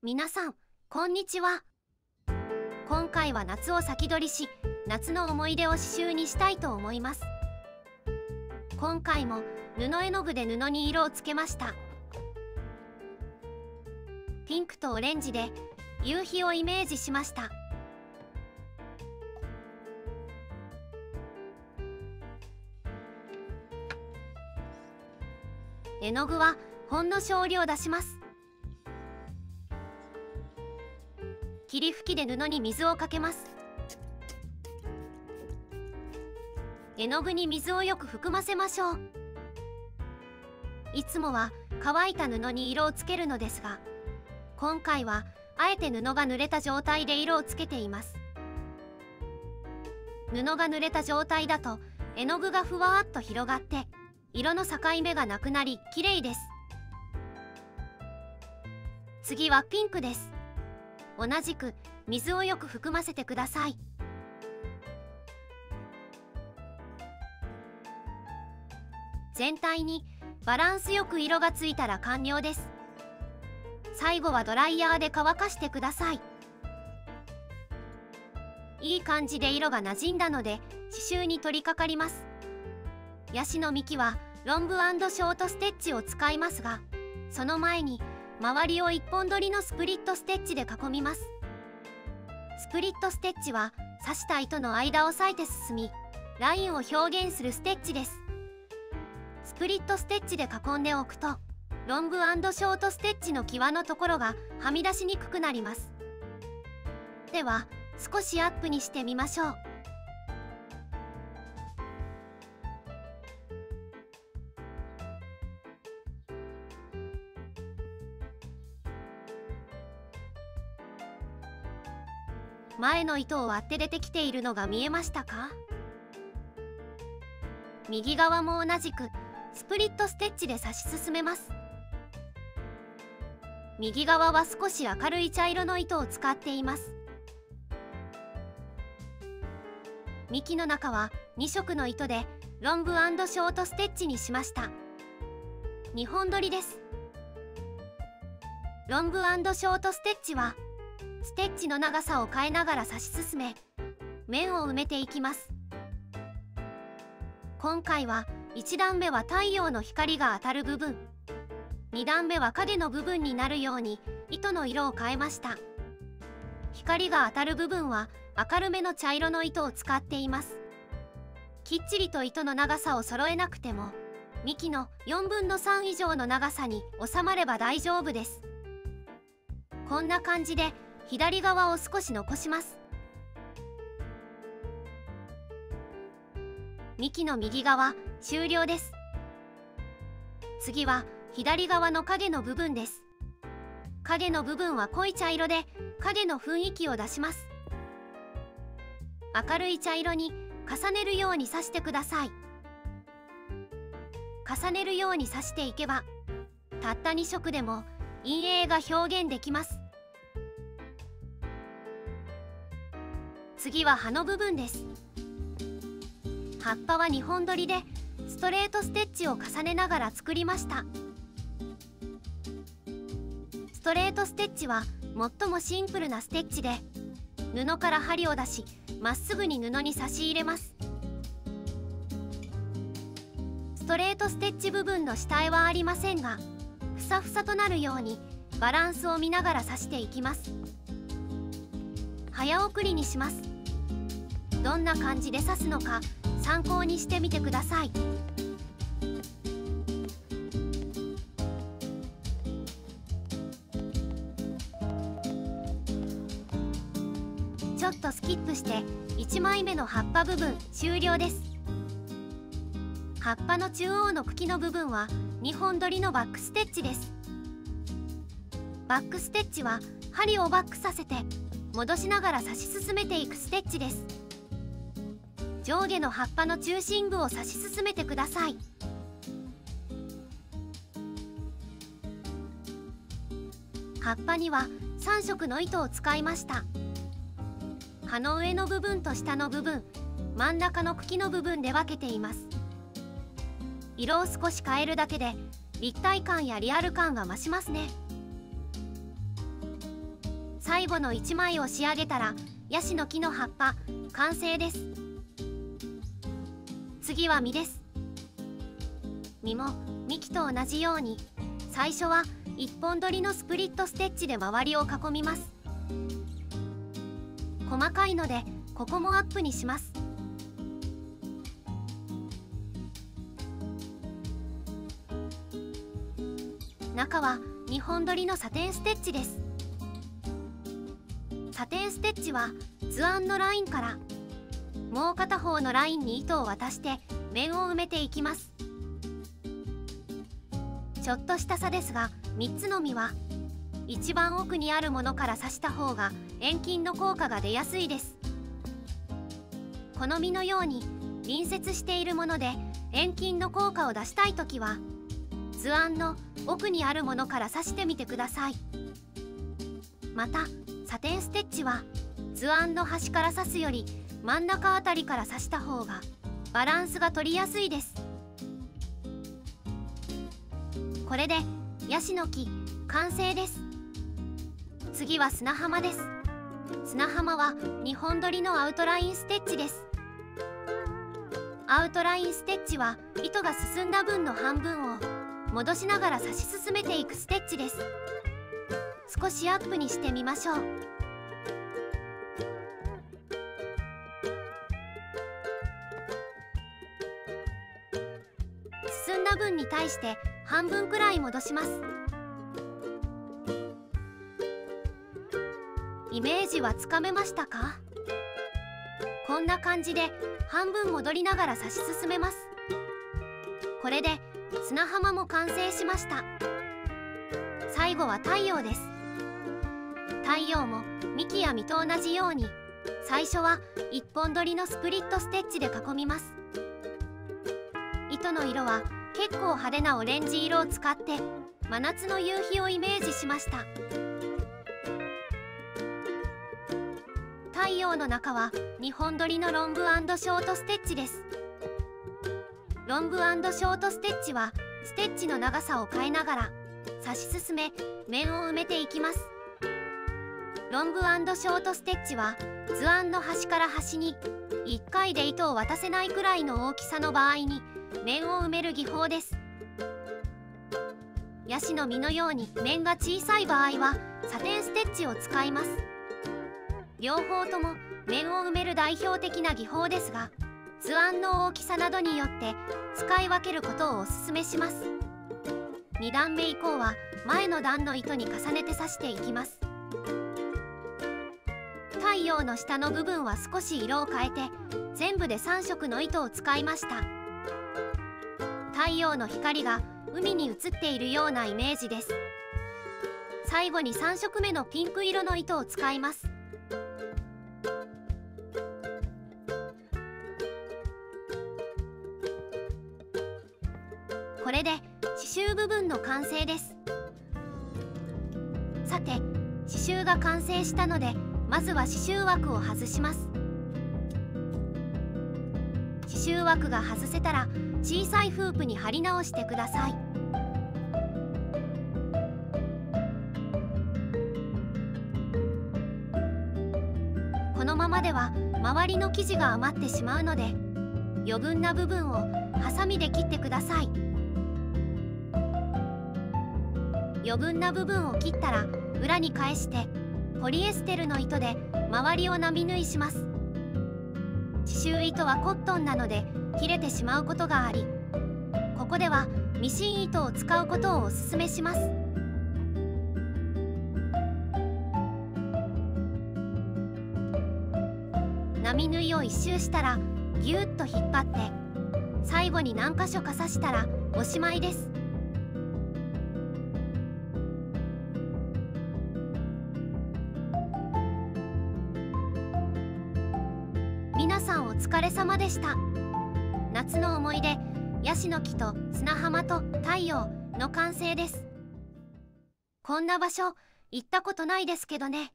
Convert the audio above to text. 皆さんこんにちは。今回は夏を先取りし、夏の思い出を刺繍にしたいと思います。今回も布絵の具で布に色をつけました。ピンクとオレンジで夕日をイメージしました。絵の具はほんの少量出します。霧吹きで布に水をかけます。絵の具に水をよく含ませましょう。いつもは乾いた布に色をつけるのですが、今回はあえて布が濡れた状態で色をつけています。布が濡れた状態だと絵の具がふわーっと広がって色の境目がなくなり綺麗です。次はピンクです。同じく水をよく含ませてください。全体にバランスよく色がついたら完了です。最後はドライヤーで乾かしてください。いい感じで色がなじんだので刺繍に取り掛かります。ヤシの幹はロング&ショートステッチを使いますが、その前に周りを一本取りのスプリットステッチで囲みます。スプリットステッチは刺した糸の間を裂いて進み、ラインを表現するステッチです。スプリットステッチで囲んでおくと、ロング&ショートステッチの際のところがはみ出しにくくなります。では少しアップにしてみましょう。前の糸を割って出てきているのが見えましたか？右側も同じくスプリットステッチで刺し進めます。右側は少し明るい茶色の糸を使っています。幹の中は2色の糸でロング&ショートステッチにしました。2本取りです。ロング&ショートステッチはステッチの長さを変えながら刺し進め、面を埋めていきます。今回は1段目は太陽の光が当たる部分、2段目は影の部分になるように糸の色を変えました。光が当たる部分は明るめの茶色の糸を使っています。きっちりと糸の長さを揃えなくても、幹の4分の3以上の長さに収まれば大丈夫です。こんな感じで左側を少し残します。幹の右側終了です。次は左側の影の部分です。影の部分は濃い茶色で影の雰囲気を出します。明るい茶色に重ねるように刺してください。重ねるように刺していけば、たった2色でも陰影が表現できます。次は葉の部分です。葉っぱは2本取りでストレートステッチを重ねながら作りました。ストレートステッチは最もシンプルなステッチで、布から針を出し、まっすぐに布に差し入れます。ストレートステッチ部分の下絵はありませんが、ふさふさとなるようにバランスを見ながら刺していきます。早送りにします。どんな感じで刺すのか参考にしてみてください。ちょっとスキップして1枚目の葉っぱ部分終了です。葉っぱの中央の茎の部分は2本取りのバックステッチです。バックステッチは針をバックさせて戻しながら刺し進めていくステッチです。上下の葉っぱの中心部を刺し進めてください。葉っぱには3色の糸を使いました。葉の上の部分と下の部分、真ん中の茎の部分で分けています。色を少し変えるだけで立体感やリアル感が増しますね。最後の1枚を仕上げたらヤシの木の葉っぱ完成です。次は実です。実も幹と同じように最初は1本取りのスプリットステッチで周りを囲みます。細かいのでここもアップにします。中は2本取りのサテンステッチです。サテンステッチは図案のラインからもう片方のラインに糸を渡して面を埋めていきます。ちょっとした差ですが、3つの実は一番奥にあるものから刺した方が遠近の効果が出やすいです。この実のように隣接しているもので遠近の効果を出したいときは図案の奥にあるものから刺してみてください。またサテンステッチは図案の端から刺すより真ん中あたりから刺した方がバランスが取りやすいです。これでヤシの木完成です。次は砂浜です。砂浜は2本取りのアウトラインステッチです。アウトラインステッチは糸が進んだ分の半分を戻しながら刺し進めていくステッチです。少しアップにしてみましょう。進んだ分に対して半分くらい戻します。イメージはつかめましたか？こんな感じで半分戻りながら刺し進めます。これで砂浜も完成しました。最後は太陽です。太陽も幹や実と同じように最初は1本取りのスプリットステッチで囲みます。糸の色は結構派手なオレンジ色を使って真夏の夕日をイメージしました。太陽の中は2本取りのロング&ショートステッチです。ロング&ショートステッチはステッチの長さを変えながら刺し進め面を埋めていきます。ロング&ショートステッチは図案の端から端に1回で糸を渡せないくらいの大きさの場合に面を埋める技法です。ヤシの実のように面が小さい場合はサテンステッチを使います。両方とも面を埋める代表的な技法ですが、図案の大きさなどによって使い分けることをおすすめします。2段目以降は前の段の糸に重ねて刺していきます。太陽の下の部分は少し色を変えて全部で3色の糸を使いました。太陽の光が海に映っているようなイメージです。最後に3色目のピンク色の糸を使います。これで刺繍部分の完成です。さて刺繍が完成したのでまずは刺繍枠を外します。刺繍枠が外せたら小さいフープに貼り直してください。このままでは周りの生地が余ってしまうので余分な部分をハサミで切ってください。余分な部分を切ったら裏に返してポリエステルの糸で周りを並縫いします。刺繍糸はコットンなので切れてしまうことがあり、ここではミシン糸を使うことをおすすめします。並縫いを1周したらぎゅっと引っ張って最後に何箇所か刺したらおしまいです。皆さんお疲れ様でした。夏の思い出、ヤシの木と砂浜と太陽の完成です。こんな場所、行ったことないですけどね。